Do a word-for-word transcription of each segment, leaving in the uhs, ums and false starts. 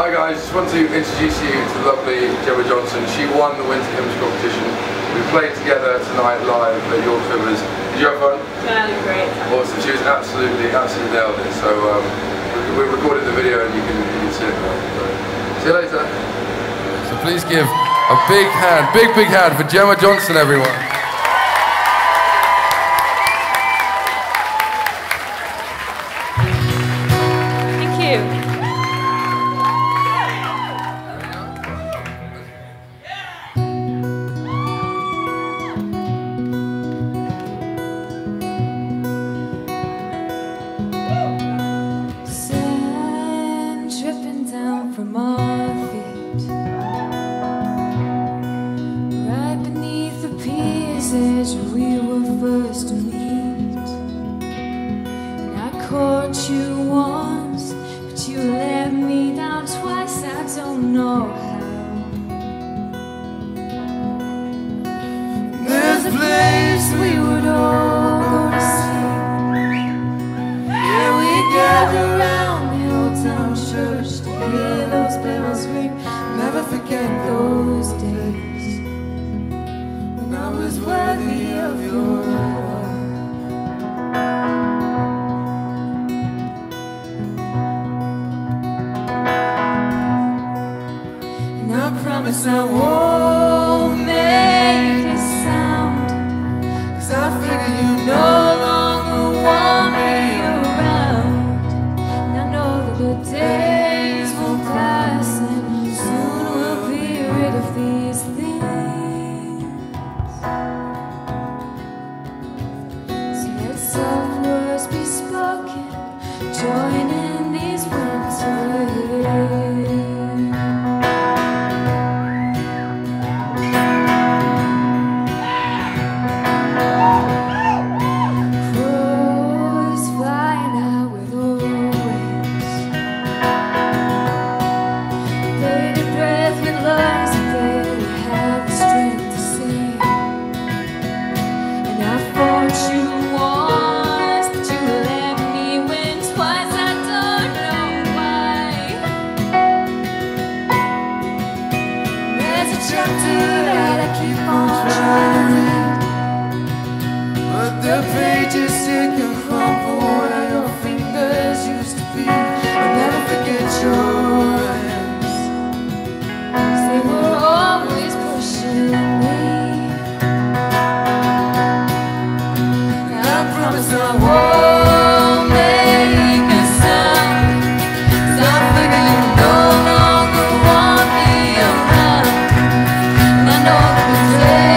Hi guys, just want to introduce you to the lovely Jemma Johnson. She won the Winter Hymns competition. We played together tonight live at York Fibbers. Did you have fun? Yeah, it was great. Awesome, she was absolutely, absolutely nailed it. So um, we, we recorded the video and you can, you can see it now. So, see you later. So please give a big hand, big, big hand for Jemma Johnson, everyone. As we were first to meet, and I caught you once, but you let me down twice. I don't know how. There's a place we would all go to sleep. Yeah, we gather round the old town church to hear those bells ring. Never forget those days. I was worthy of your love, and I promise I won't make a sound, 'cause I figure you no longer want me around. And I know that the days will pass and soon we'll be rid of these things. Join in these winter years. Crows flying out with old wings. Play the breath with lungs that barely have the strength to sing. And I fought you. The pages stick and crumple where your fingers used to be. I'll never forget your hands, 'cause they were always pushing me. And I promise I won't make a sound, 'cause I figure you no longer want me around. And I know that the day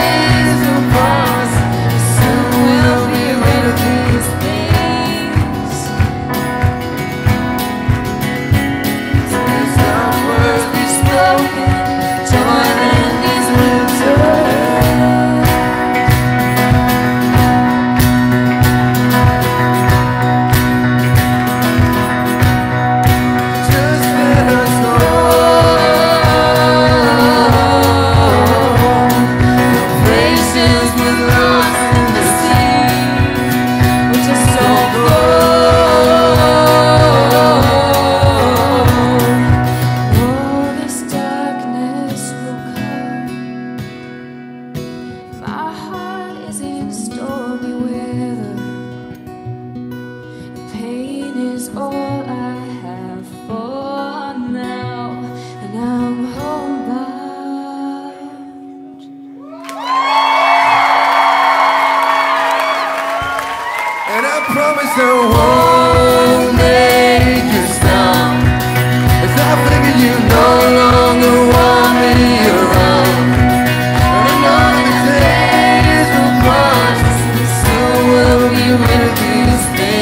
all I have for now, and I'm homebound. And I promise I won't make you stop, 'cause I figure you no longer want me around. And I know the days will pass, and so will be rid of these things.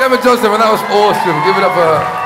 Jemma Johnson, that was awesome. Give it up for her.